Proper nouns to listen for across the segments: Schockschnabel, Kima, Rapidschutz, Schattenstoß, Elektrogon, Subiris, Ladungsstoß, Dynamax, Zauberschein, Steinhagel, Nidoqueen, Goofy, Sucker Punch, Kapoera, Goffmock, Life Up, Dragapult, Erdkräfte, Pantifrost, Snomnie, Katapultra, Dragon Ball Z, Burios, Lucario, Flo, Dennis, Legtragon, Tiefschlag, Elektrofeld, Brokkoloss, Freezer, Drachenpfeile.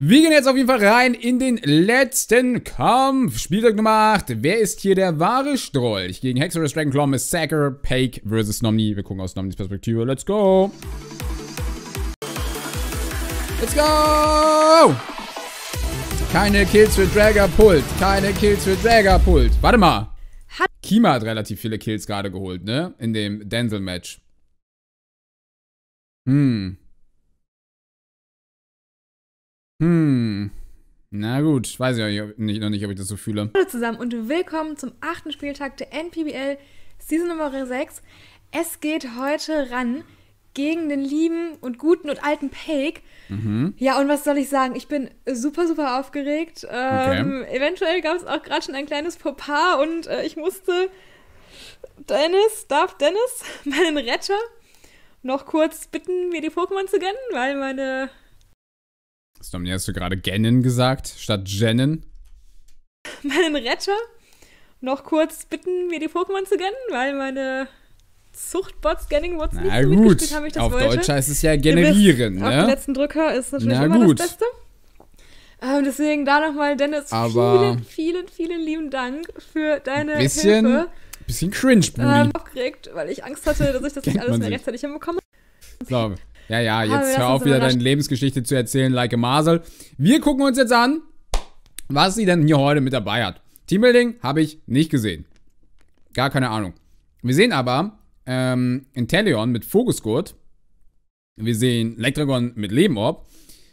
Wir gehen jetzt auf jeden Fall rein in den letzten Kampf. Spieltag gemacht. Wer ist hier der wahre Strolch? Gegen Hexerus, Dragonclaw, Massacre, Pake vs. Snomnie. Wir gucken aus Snomnies Perspektive. Let's go! Let's go! Keine Kills für Dragapult. Keine Kills für Dragapult. Warte mal. Kima hat relativ viele Kills gerade geholt, ne? In dem Denzel-Match. Na gut, weiß ich noch nicht, ob ich das so fühle. Hallo zusammen und willkommen zum 8. Spieltag der NPBL Season Nummer 6. Es geht heute ran gegen den lieben und guten und alten Pake. Ja, und was soll ich sagen? Ich bin super, super aufgeregt. Okay. Eventuell gab es auch gerade schon ein kleines Popar und ich musste Dennis, meinen Retter, noch kurz bitten, mir die Pokémon zu gönnen, weil meine... Snomnie, hast du gerade Gennen gesagt, statt Jennen? Meinen Retter noch kurz bitten, mir die Pokémon zu gönnen, weil meine Zuchtbots, Scanning-Bots nicht so mitgespielt haben, ich das auf wollte. Deutsch heißt es ja generieren, ne? Auf den letzten Drücker ist natürlich immer das Beste. Deswegen da nochmal, Dennis, vielen lieben Dank für deine Hilfe. Ein bisschen cringe, Brudi. Ich bin aufgeregt, weil ich Angst hatte, dass ich das nicht alles mehr rechtzeitig hinbekomme. So. Ja, jetzt hör auf, wieder deine Lebensgeschichte zu erzählen, like a Masel. Wir gucken uns jetzt an, was sie denn hier heute mit dabei hat. Teambuilding habe ich nicht gesehen. Gar keine Ahnung. Wir sehen aber Inteleon mit Fokusgurt. Wir sehen Legtragon mit Lebenorb.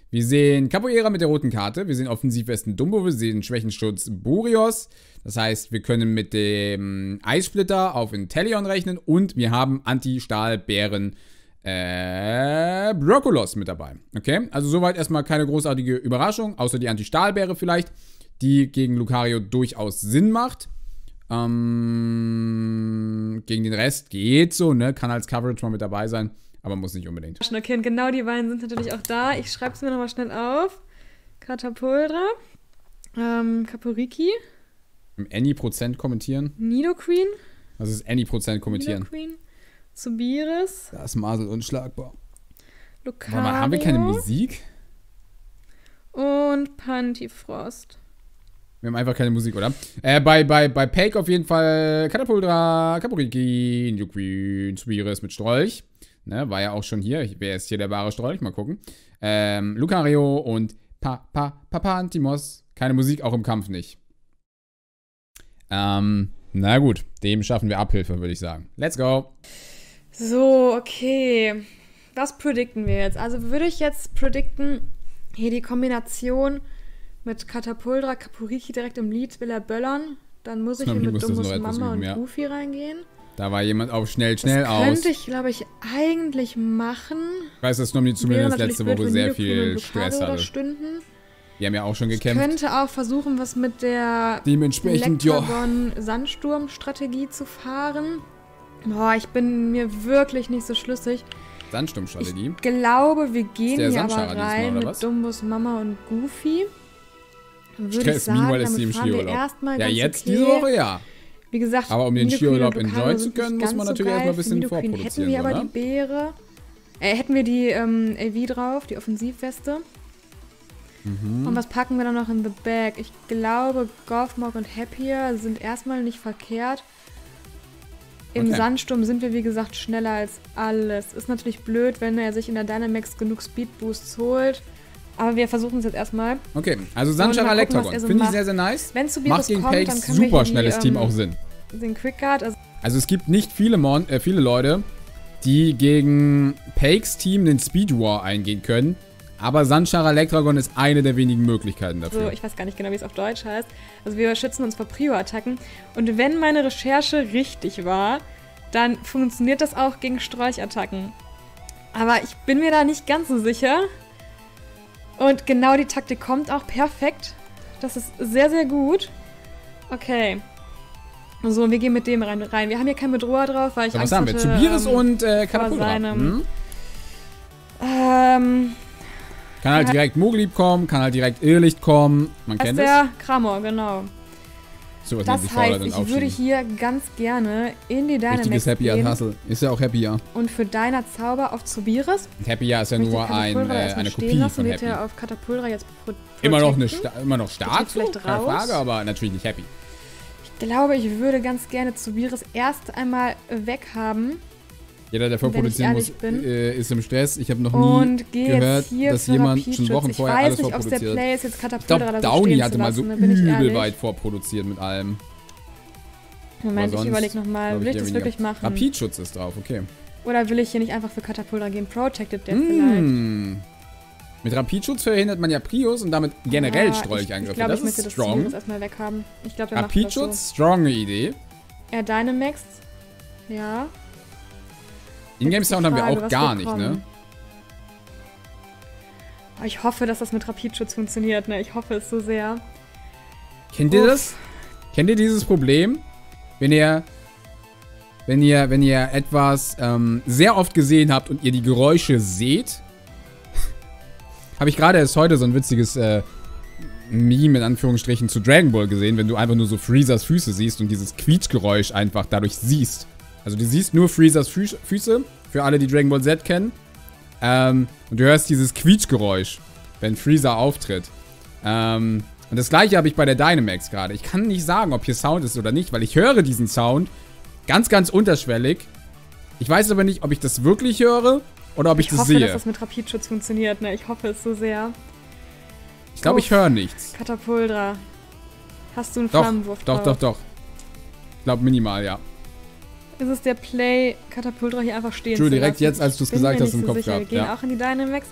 Wir sehen Kapoera mit der roten Karte. Wir sehen Offensivwesten Dumbo. Wir sehen Schwächenschutz Burios. Das heißt, wir können mit dem Eissplitter auf Inteleon rechnen. Und wir haben Anti-Stahlbären Brokkoloss mit dabei. Okay, also soweit erstmal keine großartige Überraschung, außer die Anti-Stahlbeere vielleicht, die gegen Lucario durchaus Sinn macht. Gegen den Rest geht so, ne? Kann als Coverage mal mit dabei sein, aber muss nicht unbedingt. Okay, und genau die beiden sind natürlich auch da. Ich schreibe es mir nochmal schnell auf. Katapultra, Kapu-Riki. Im Any% kommentieren. Nidoqueen. Was ist Any% kommentieren? Nidoqueen. Subiris. Das ist Masel unschlagbar. Lucario. Mal, haben wir keine Musik? Und Pantifrost. Wir haben einfach keine Musik, oder? Bei Pake auf jeden Fall Katapultra, Kapu-Riki, Nidoqueen, Subiris mit Strolch. Ne, war ja auch schon hier. Wer ist hier der wahre Strolch? Mal gucken. Lucario und Pantimos. Keine Musik, auch im Kampf nicht. Na gut, dem schaffen wir Abhilfe, würde ich sagen. Let's go! So, okay. Was predikten wir jetzt? Also würde ich jetzt predikten, hier die Kombination mit Katapultra, Kapu-Riki direkt im Lead will er böllern. Dann muss ich hier mit Dumbos Mama und Goofy reingehen. Da war jemand auf schnell aus. Das könnte ich, glaube ich, eigentlich machen. Ich weiß, dass Nomni zumindest letzte Woche sehr viel Stress hatte. Die haben ja auch schon gekämpft. Ich könnte auch versuchen, was mit der Elektrogon-Sandsturm-Strategie zu fahren. Boah, ich bin mir wirklich nicht so schlüssig. Sandsturm-Strategie? Ich glaube, wir gehen hier aber rein mit Dumbos Mama und Goofy. Würde ich sagen, damit fahren wir erstmal ganz okay. Ja, jetzt diese Woche, ja. Wie gesagt, aber um den Skiurlaub enjoyen zu können, muss man natürlich erstmal ein bisschen vorproduzieren, hätten wir aber die Beere, hätten wir die AV drauf, die Offensivweste. Und was packen wir dann noch in the bag? Ich glaube, Goffmock und Happier sind erstmal nicht verkehrt. Im Sandsturm sind wir, wie gesagt, schneller als alles. Ist natürlich blöd, wenn er sich in der Dynamax genug Speedboosts holt. Aber wir versuchen es jetzt erstmal. Okay, also Sandsturm Elektrogon. So finde ich sehr, sehr nice. Wenn Subiris kommt, dann können wir super schnelles Team auch Sinn. Den Quickguard. Also es gibt nicht viele, viele Leute, die gegen Pakes Team den Speed War eingehen können. Aber Sandscharer Elektrogon ist eine der wenigen Möglichkeiten dafür. So, ich weiß gar nicht genau, wie es auf Deutsch heißt. Also wir schützen uns vor Prio-Attacken. Und wenn meine Recherche richtig war, dann funktioniert das auch gegen Strolch-Attacken. Aber ich bin mir da nicht ganz so sicher. Und genau die Taktik kommt auch perfekt. Das ist sehr, sehr gut. Okay. So, wir gehen mit dem rein. Wir haben hier keinen Bedroher drauf, weil ich Angst hatte. Was haben wir? Subiris und Katapultra. Kann halt direkt Moglieb kommen, kann halt direkt Irrlicht kommen. Man kennt es. Das ist der Kramor, genau. So, das heißt, ich würde hier ganz gerne in die Dynamax gehen. Richtiges Happy an Hustle. Ist ja auch Happy, ja. Und für deiner Zauber auf Zoberis. Happy, ja, ist ja nur eine Kopie von Happy. Ja, auf Katapultra jetzt immer noch stark, so? Keine Frage, aber natürlich nicht Happy. Ich glaube, ich würde ganz gerne Zoberis erst einmal weghaben. Jeder, der vorproduzieren muss, ist im Stress. Ich habe noch nie gehört, dass jemand schon Wochen vorher alles vorproduziert. Ich weiß nicht, ob der Play ist jetzt Katapultra oder so. Downey hatte mal so übel weit vorproduziert mit allem. Moment, ich überlege nochmal. Will ich das wirklich machen? Rapidschutz ist drauf, okay. Oder will ich hier nicht einfach für Katapultra gehen? Protected Death vielleicht. Mit Rapidschutz verhindert man ja Prius und damit generell Strolchangriffe. Das ist strong. Rapidschutz, strong Idee. Er Dynamax, ja. In-Game-Sound haben wir auch gar nicht, ne? Oh, ich hoffe, dass das mit Rapidschutz funktioniert, ne? Ich hoffe es so sehr. Kennt ihr das? Kennt ihr dieses Problem? Wenn ihr etwas sehr oft gesehen habt und ihr die Geräusche seht? Habe ich gerade erst heute so ein witziges Meme in Anführungsstrichen zu Dragon Ball gesehen, wenn du einfach nur so Freezers Füße siehst und dieses Quietschgeräusch einfach dadurch siehst. Also du siehst nur Freezers Füße, für alle, die Dragon Ball Z kennen. Und du hörst dieses Quietschgeräusch, wenn Freezer auftritt. Und das gleiche habe ich bei der Dynamax gerade. Ich kann nicht sagen, ob hier Sound ist oder nicht, weil ich höre diesen Sound ganz, ganz unterschwellig. Ich weiß aber nicht, ob ich das wirklich höre oder ob ich das sehe. Ich hoffe, dass das mit Rapidschutz funktioniert, ne? Ich hoffe es so sehr. Ich glaube, ich höre nichts. Katapultra. Hast du einen Flammenwurf drauf? Doch. Ich glaube, minimal, ja. Ist es der Play, Katapultra hier einfach stehen zu lassen? Direkt jetzt, als du es gesagt hast, im Kopf gehabt. Wir gehen auch in die Dynamax.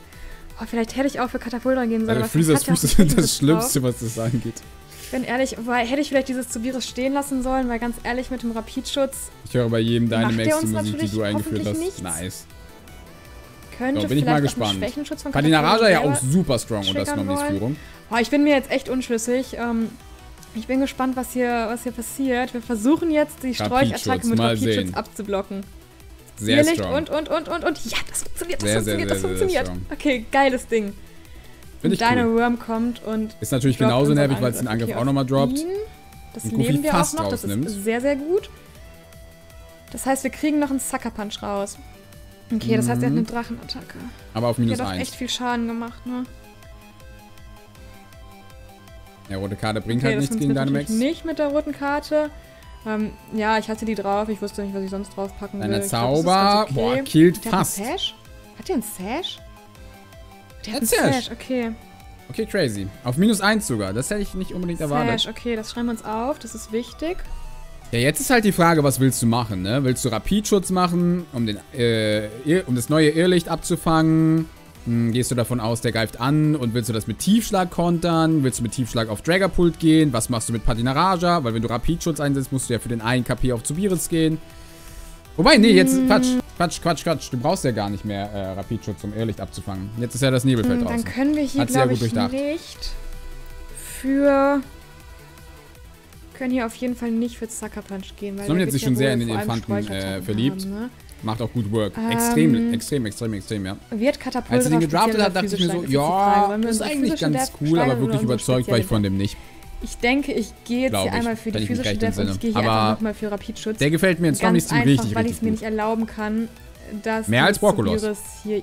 Oh, vielleicht hätte ich auch für Katapultra gehen sollen. Freezers Fuß sind das Schlimmste, was das angeht. Ich bin ehrlich, hätte ich vielleicht dieses Zoberis stehen lassen sollen, weil ganz ehrlich, mit dem Rapidschutz... Ich höre bei jedem Dynamax die Musik, die du eingeführt hast. Nichts. Nice. Könnte bin ich mal gespannt. Patina Raja ja auch super strong unter Snomnis Führung. Oh, ich bin mir jetzt echt unschlüssig. Ich bin gespannt, was hier passiert. Wir versuchen jetzt, die Strolchattacke mit Rapidschutz abzublocken. Sehr strong. Und. Ja, das funktioniert, das funktioniert. Okay, geiles Ding. Und deine Worm kommt und... Ist natürlich genauso nervig, weil es den Angriff auch nochmal droppt. Das leben wir auch noch, das ist sehr, sehr gut. Das heißt, wir kriegen noch einen Sucker Punch raus. Okay, das heißt, er hat eine Drachenattacke. Aber auf minus 1. Er hat echt viel Schaden gemacht, ne? Ja, rote Karte bringt halt nichts gegen Dynamax. Nicht mit der roten Karte. Ja, ich hatte die drauf. Ich wusste nicht, was ich sonst draufpacken will. Deine Zauber. Glaub, okay. Boah, killt fast. Hat der einen Sash? Der hat einen Sash, okay. Okay, crazy. Auf minus 1 sogar. Das hätte ich nicht unbedingt erwartet. Sash, okay, das schreiben wir uns auf. Das ist wichtig. Ja, jetzt ist halt die Frage, was willst du machen, ne? Willst du Rapidschutz machen, um das neue Irrlicht abzufangen? Gehst du davon aus, der greift an und willst du das mit Tiefschlag kontern? Willst du mit Tiefschlag auf Dragapult gehen? Was machst du mit Patina Raja? Weil wenn du Rapidschutz einsetzt, musst du ja für den einen KP auf Zoberis gehen. Wobei, nee, jetzt Quatsch. Du brauchst ja gar nicht mehr Rapidschutz, um Irrlicht abzufangen. Jetzt ist ja das Nebelfeld draußen. Dann können wir hier, glaube ich, nicht für... Wir können hier auf jeden Fall nicht für Sucker Punch gehen. Weil Snomnie hat sich schon sehr in den Elefanten verliebt. Haben, ne? Macht auch gut Work. Extrem, ja. Wird Katapultra. Als er den gedraftet hat, dachte ich mir so, ja, das ist eigentlich ganz cool, aber wirklich überzeugt war ich von dem nicht. Ich denke, ich gehe jetzt hier einmal für die physische Death und ich gehe hier einfach nochmal für Rapidschutz. Der gefällt mir in Snomnie ziemlich richtig, weil ich es mir nicht erlauben kann, dass... Mehr als Brokkoloss,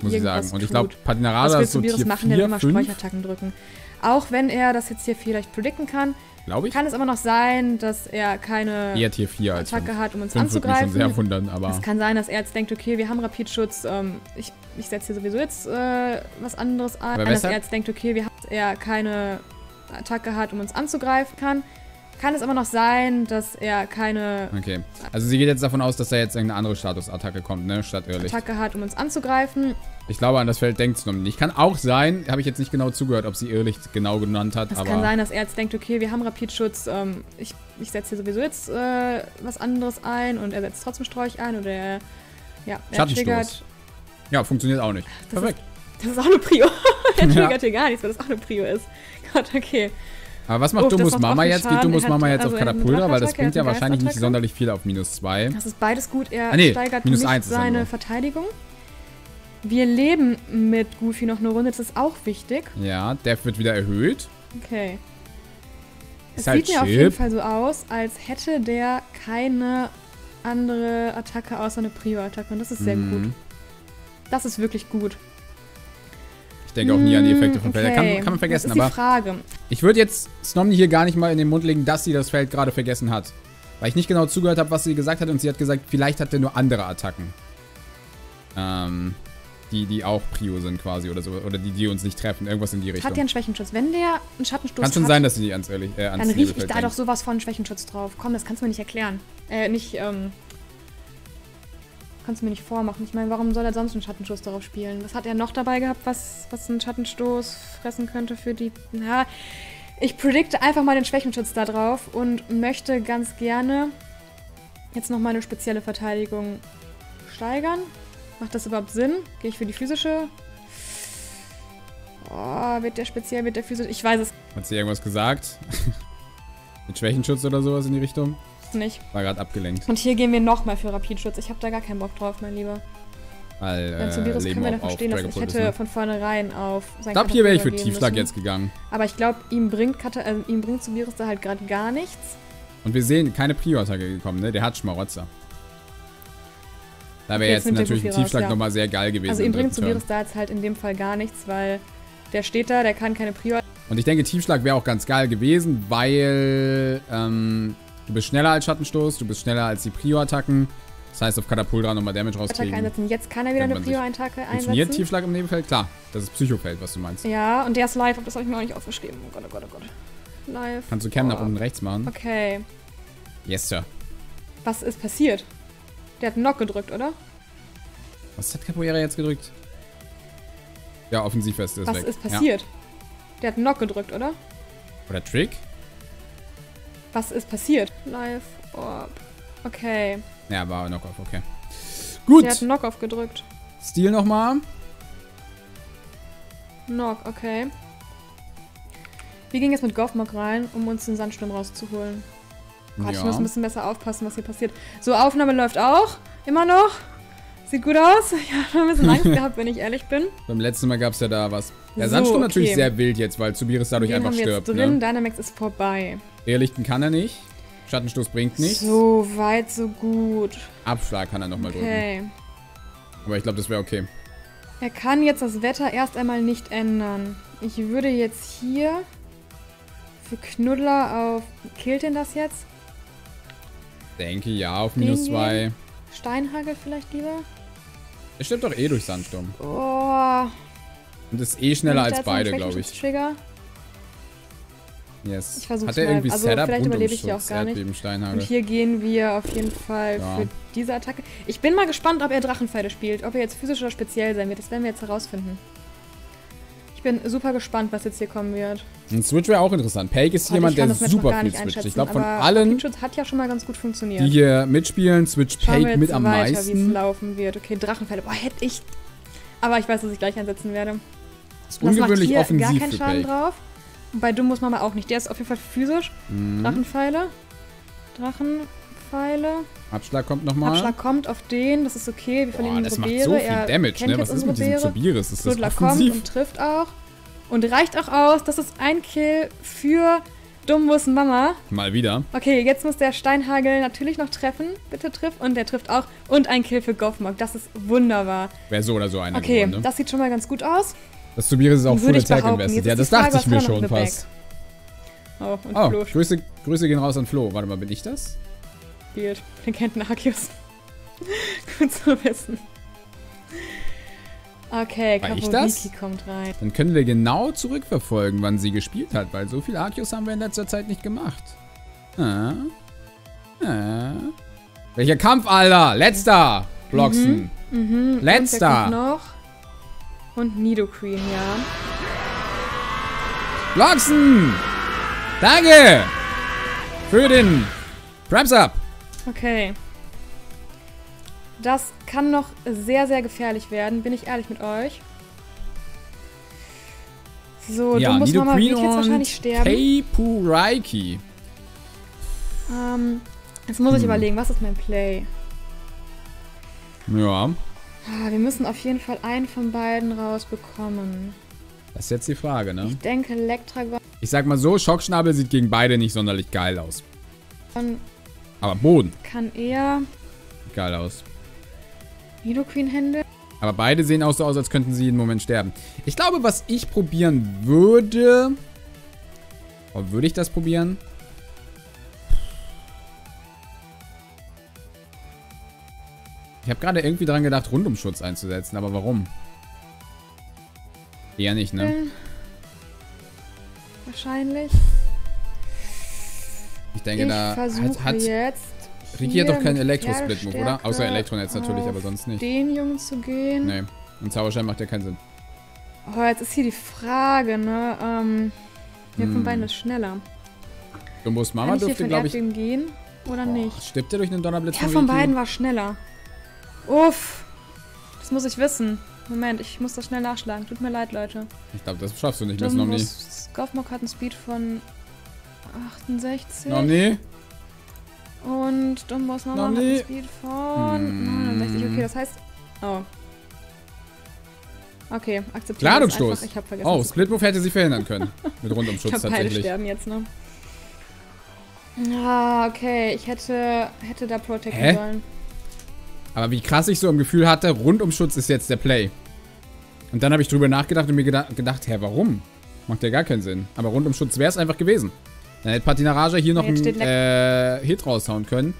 muss ich sagen. Und ich glaube, Patina Raja ist so Tier 4, 5. Der will immer Sträuchattacken drücken. Auch wenn er das jetzt hier vielleicht predikten kann, ich. Kann es immer noch sein, dass er keine Tier 4 als Attacke hat, um uns anzugreifen. Sehr wundern, aber es kann sein, dass er jetzt denkt, okay, wir haben Rapidschutz, ich setze hier sowieso jetzt was anderes ein. Aber dass er jetzt denkt, okay, er keine Attacke hat, um uns anzugreifen kann. Kann es immer noch sein, dass er keine... Okay, also sie geht jetzt davon aus, dass er jetzt irgendeine andere Statusattacke kommt, ne? Statt Irrlicht. Attacke hat, um uns anzugreifen. Ich glaube, an das Feld denkt Snomnie nicht. Kann auch sein, habe ich jetzt nicht genau zugehört, ob sie Irrlicht genau genannt hat, aber... Es kann sein, dass er jetzt denkt, okay, wir haben Rapidschutz, ich setze hier sowieso jetzt was anderes ein und er setzt trotzdem Strolch ein oder er... Ja, er triggert. Ja, funktioniert auch nicht. Perfekt. Das ist auch eine Prio. Er triggert hier gar nichts, weil das auch eine Prio ist. Gott, okay. Aber was macht Dumbos Mama jetzt? Geht Dumbos Mama jetzt auf Katapultra? Weil das bringt ja wahrscheinlich nicht sonderlich viel auf minus 2. Das ist beides gut. Er steigert nicht seine Verteidigung. Wir leben mit Goofy noch eine Runde. Das ist auch wichtig. Ja, Death wird wieder erhöht. Okay. Es sieht mir auf jeden Fall so aus, als hätte der keine andere Attacke außer eine Prio-Attacke. Und das ist sehr gut. Das ist wirklich gut. Ich denke auch nie an die Effekte von Felder. Kann man vergessen, aber... Das ist die Frage. Ich würde jetzt Snomnie hier gar nicht mal in den Mund legen, dass sie das Feld gerade vergessen hat. Weil ich nicht genau zugehört habe, was sie gesagt hat. Und sie hat gesagt, vielleicht hat er nur andere Attacken. Die auch Prio sind quasi oder so. Oder die uns nicht treffen. Irgendwas in die Richtung. Hat ja einen Schwächenschutz. Wenn der einen Schattenstoß hat... Kann schon sein, dass sie die ans Nebelfeld denkt. Dann rieche ich da doch sowas von Schwächenschutz drauf. Komm, das kannst du mir nicht erklären. Kannst du mir nicht vormachen. Ich meine, warum soll er sonst einen Schattenstoß darauf spielen? Was hat er noch dabei gehabt, was einen Schattenstoß fressen könnte für die... Na, ich predikte einfach mal den Schwächenschutz da drauf und möchte ganz gerne jetzt nochmal eine spezielle Verteidigung steigern. Macht das überhaupt Sinn? Gehe ich für die physische? Oh, wird der speziell, wird der physisch? Ich weiß es. Hat sie irgendwas gesagt? Mit Schwächenschutz oder sowas in die Richtung? Nicht. War gerade abgelenkt. Und hier gehen wir nochmal für Rapidschutz. Ich habe da gar keinen Bock drauf, mein Lieber. Weil Zoberis können wir davon stehen lassen. Ich hätte von vornherein auf sein Katapultra. Ich glaube, hier wäre ich für Tiefschlag jetzt gegangen. Aber ich glaube, ihm bringt Zoberis da halt gerade gar nichts. Und wir sehen, keine Prio-Attacke gekommen, ne? Der hat Schmarotzer. Da wäre jetzt natürlich ein Tiefschlag nochmal sehr geil gewesen. Also ihm bringt Zoberis da jetzt halt in dem Fall gar nichts, weil der steht da, der kann keine Prio. Und ich denke, Tiefschlag wäre auch ganz geil gewesen, weil... Du bist schneller als Schattenstoß, du bist schneller als die Prio-Attacken. Das heißt, auf Katapultra nochmal Damage rauskriegen. Einsetzen. Jetzt kann er wieder eine Prio-Attacke einsetzen. Funktioniert Tiefschlag im Nebelfeld? Klar, das ist Psychofeld, was du meinst. Ja, und der ist Live Up, das habe ich mir auch nicht aufgeschrieben. Oh Gott, oh Gott, oh Gott. Live. Kannst du Cam nach unten rechts machen. Okay. Yes, Sir. Was ist passiert? Der hat einen Knock gedrückt, oder? Was hat Kapoera jetzt gedrückt? Ja, Offensivfest ist weg. Was ist passiert? Ja. Der hat einen Knock gedrückt, oder? Oder Trick? Was ist passiert? Live Orb. Okay. Ja, war Knock-Off, okay. Gut. Der hat einen Knock-Off gedrückt. Steal nochmal. Knock, okay. Wir gehen jetzt mit Goffmock rein, um uns den Sandsturm rauszuholen. Gott, ja. Ich muss ein bisschen besser aufpassen, was hier passiert. So, Aufnahme läuft auch. Immer noch. Sieht gut aus. Ich habe ein bisschen Angst gehabt, wenn ich ehrlich bin. Beim letzten Mal gab es ja da was. Der Sandsturm natürlich sehr wild jetzt, weil Subiris dadurch einfach stirbt. Jetzt drin, ne? Dynamax ist vorbei. Irrlichten kann er nicht. Schattenstoß bringt nichts. So weit, so gut. Abschlag kann er nochmal drücken. Aber ich glaube, das wäre okay. Er kann jetzt das Wetter erst einmal nicht ändern. Ich würde jetzt hier für Knuddler auf... Killt denn das jetzt? Denke ja, auf -2. Steinhagel vielleicht lieber? Er stirbt doch eh durch Sandsturm. Oh. Und ist eh schneller als beide, glaube ich. Yes. Ich versuche irgendwie also Setup, vielleicht überlebe ich hier auch gar nicht. Und hier gehen wir auf jeden Fall für diese Attacke. Ich bin mal gespannt, ob er Drachenpfeile spielt. Ob er jetzt physisch oder speziell sein wird. Das werden wir jetzt herausfinden. Ich bin super gespannt, was jetzt hier kommen wird. Ein Switch wäre auch interessant. Pake ist jemand, der super viel switcht. Ich glaube, von allen, Rapidschutz hat ja schon mal ganz gut funktioniert. Die hier mitspielen, switcht Pake mit am meisten. Wie es laufen wird. Okay, Drachenpfeile. Boah, hätte ich... Aber ich weiß, dass ich gleich einsetzen werde. Das ist ungewöhnlich offensiv gar keinen Schaden drauf. Bei Dumm muss man aber auch nicht. Der ist auf jeden Fall physisch. Drachenpfeile. Abschlag kommt nochmal. Abschlag kommt auf den. Das ist okay. Wir verlieren den Robere. Das macht so viel Damage, ne? Was ist mit diesem Zoberis? Das ist offensiv. Kommt und trifft auch. Und reicht auch aus. Das ist ein Kill für Dumbos Mama. Mal wieder. Okay, jetzt muss der Steinhagel natürlich noch treffen. Bitte triff. Und der trifft auch. Und ein Kill für Goffmock. Das ist wunderbar. Wäre so oder so einer geworden, ne? Das sieht schon mal ganz gut aus. Das Subiris ist auch full Attack invested. Ja, das dachte ich mir schon fast. Oh, und Flo. Grüße gehen raus an Flo. Warte mal, bin ich das? Spielt. Den kennt einen Arceus. Gut zu wissen. Okay, Kapu-Riki kommt rein. Dann können wir genau zurückverfolgen, wann sie gespielt hat, weil so viel Arceus haben wir in letzter Zeit nicht gemacht. Welcher Kampf, Alter! Letzter! Bloxen! Letzter! Noch. Und Nidoqueen, ja. Bloxen! Danke! Für den Primes Up! Okay. Das kann noch sehr, sehr gefährlich werden, bin ich ehrlich mit euch. So, ja, du musst nochmal wirklich jetzt wahrscheinlich sterben. Kapu-Riki. Jetzt muss ich überlegen, was ist mein Play? Ja. Wir müssen auf jeden Fall einen von beiden rausbekommen. Das ist jetzt die Frage, ne? Ich denke, Legtragon... Ich sag mal so, Schockschnabel sieht gegen beide nicht sonderlich geil aus. Aber Boden. Kann eher... Geil aus. Nidoqueen-Hände. Aber beide sehen auch so aus, als könnten sie jeden Moment sterben. Ich glaube, was ich probieren würde... Oh, würde ich das probieren? Ich habe gerade irgendwie dran gedacht, Rundumschutz einzusetzen, aber warum? Eher nicht, ne? Wahrscheinlich. Ich denke, da hat jetzt Riki hat doch keinen Elektrosplit-Move, oder? Außer Elektronetz natürlich, aber sonst nicht. Den Jungen zu gehen. Nee, ein Zauberschein macht ja keinen Sinn. Oh, jetzt ist hier die Frage, ne? Wer von beiden ist schneller? Du musst Mama dürfte, glaube ich... Kann ich hier gehen oder nicht? Stirbt der durch einen Donnerblitz? Ja, von beiden war schneller. Uff, das muss ich wissen. Moment, ich muss das schnell nachschlagen. Tut mir leid, Leute. Ich glaube, das schaffst du nicht mehr, Snomnie. Goffmock hat einen Speed von 68. Snomnie. Und Dumbos Mama hat einen Speed von 69. Okay, das heißt... Oh. Okay, akzeptiert. Ladungsstoß. Ich hab vergessen. Oh, Splitmove hätte sie verhindern können. Mit Rundumschutz tatsächlich. Ich glaube, beide sterben jetzt, ne? Ah, okay. Ich hätte da protecten sollen. Aber wie krass ich so im Gefühl hatte, Rundumschutz ist jetzt der Play. Und dann habe ich drüber nachgedacht und mir gedacht, hä, warum? Macht ja gar keinen Sinn. Aber Rundumschutz wäre es einfach gewesen. Dann hätte Patinaraja hier noch einen Hit raushauen können,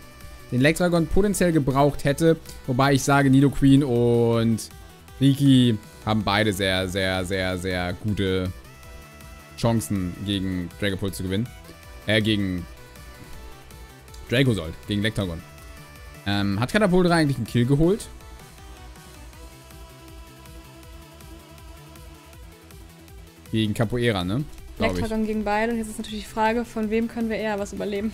den Legtragon potenziell gebraucht hätte. Wobei ich sage, Nidoqueen und Riki haben beide sehr, sehr, sehr, sehr gute Chancen gegen Dragapult zu gewinnen. Gegen Dracosold, gegen Legtragon. Hat Katapultra eigentlich einen Kill geholt? Gegen Kapoera, ne? Elektrogon gegen beide. Und jetzt ist natürlich die Frage, von wem können wir eher was überleben?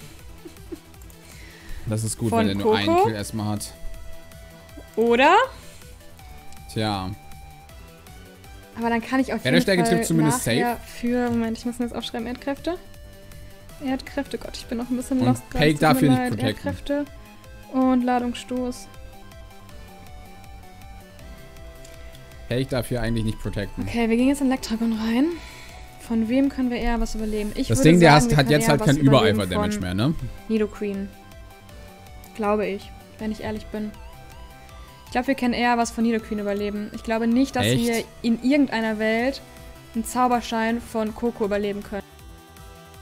Das ist gut, wenn er nur einen Kill erstmal hat. Oder? Tja. Aber dann kann ich auf jeden Fall zumindest safe. Für... Moment, ich muss mir jetzt aufschreiben. Erdkräfte? Erdkräfte. Gott, ich bin noch ein bisschen lost. Und Pake dafür nicht protecten. Erdkräfte. Und Ladungsstoß. Hey, ich darf hier eigentlich nicht protecten. Okay, wir gehen jetzt in Elektrogon rein. Von wem können wir eher was überleben? Ich das würde Ding, sagen, der hat jetzt halt kein Übereifer-Damage mehr, ne? Nidoqueen. Glaube ich, wenn ich ehrlich bin. Ich glaube, wir können eher was von Nidoqueen überleben. Ich glaube nicht, dass wir in irgendeiner Welt einen Zauberschein von Coco überleben können.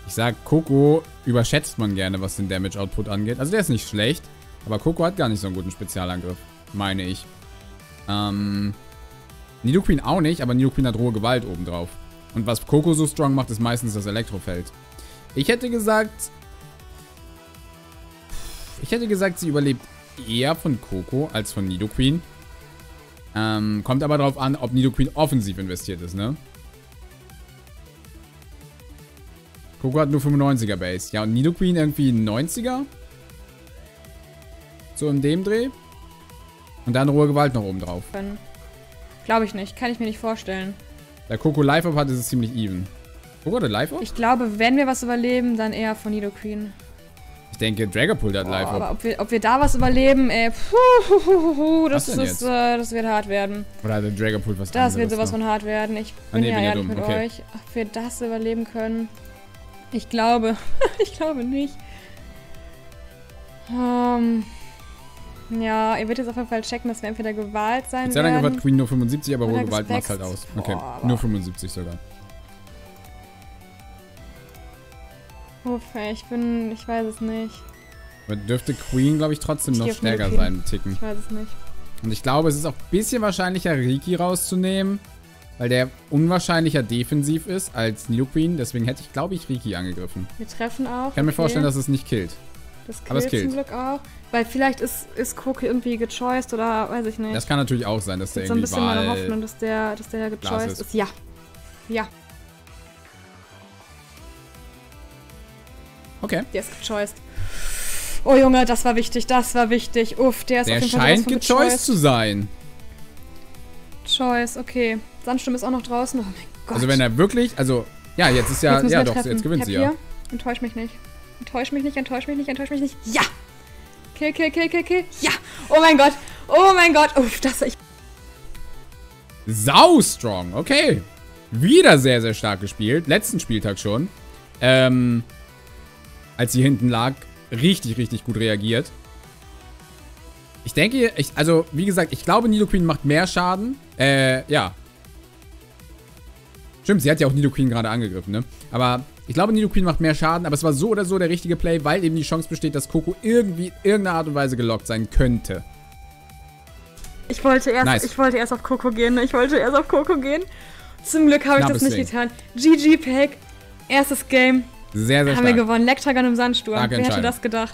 Ich sag, Coco überschätzt man gerne, was den Damage-Output angeht. Also der ist nicht schlecht. Aber Coco hat gar nicht so einen guten Spezialangriff, meine ich. Nidoqueen auch nicht, aber Nidoqueen hat rohe Gewalt obendrauf. Und was Coco so strong macht, ist meistens das Elektrofeld. Ich hätte gesagt... sie überlebt eher von Coco als von Nidoqueen. Kommt aber darauf an, ob Nidoqueen offensiv investiert ist, ne? Coco hat nur 95er Base. Ja, und Nidoqueen irgendwie 90er? So in dem Dreh. Und dann rohe Gewalt noch oben drauf. Glaube ich nicht. Kann ich mir nicht vorstellen. Da Coco Life Up hat, ist es ziemlich even. Coco hatte Life Up? Ich glaube, wenn wir was überleben, dann eher von Nidoqueen. Ich denke, Dragapult hat Life Up. Aber ob wir da was überleben, ey. Puh, das wird hart werden. Oder hat der Dragapult was anderes? Das wird sowas von hart werden. Ich bin ja ehrlich mit euch. Ob wir das überleben können? Ich glaube. Ich glaube nicht. Ja, ihr werdet jetzt auf jeden Fall checken, dass wir entweder Gewalt sein werden. Sehr lange hat Queen nur 75, aber hohe Gewalt macht halt aus. Okay, boah, nur 75 sogar. Uff, ich weiß es nicht. Aber dürfte Queen, glaube ich, trotzdem noch stärker sein mit Ticken. Ich weiß es nicht. Und ich glaube, es ist auch ein bisschen wahrscheinlicher, Riki rauszunehmen, weil der unwahrscheinlicher defensiv ist als Nidoqueen. Deswegen hätte ich, glaube ich, Riki angegriffen. Wir treffen auch. Ich kann mir vorstellen, dass es nicht killt. Das killt zum Glück auch. Weil vielleicht ist Coco irgendwie gechoiced oder weiß ich nicht. Das kann natürlich auch sein, dass der irgendwie so ein bisschen meine Hoffnung, dass der gechoiced ist. Ja. Ja. Okay. Der ist gechoiced. Oh Junge, das war wichtig, Uff, der ist auf jeden Fall scheint gechoiced zu sein. Choice, okay. Sandsturm ist auch noch draußen. Oh mein Gott. Also wenn er wirklich, ja, jetzt ist ja, doch, jetzt gewinnt sie ja. Enttäusch mich nicht. Enttäusch mich nicht. Ja! Kill, kill, kill, kill, kill. Ja! Oh mein Gott! Uff, das ist... Sau strong, okay. wieder sehr, sehr stark gespielt. Letzten Spieltag schon. Als sie hinten lag, richtig, richtig gut reagiert. Ich denke, also wie gesagt, ich glaube, Nidoqueen macht mehr Schaden. Ja. Stimmt, sie hat ja auch Nidoqueen gerade angegriffen, ne? Aber ich glaube, Nidoqueen macht mehr Schaden. Aber es war so oder so der richtige Play, weil eben die Chance besteht, dass Coco irgendwie in irgendeiner Art und Weise gelockt sein könnte. Ich wollte erst auf Coco gehen. Zum Glück habe ich das nicht getan. GG Pake. Erstes Game. Sehr, sehr stark. Haben wir gewonnen. Legtragon im Sandsturm. Wer hätte das gedacht?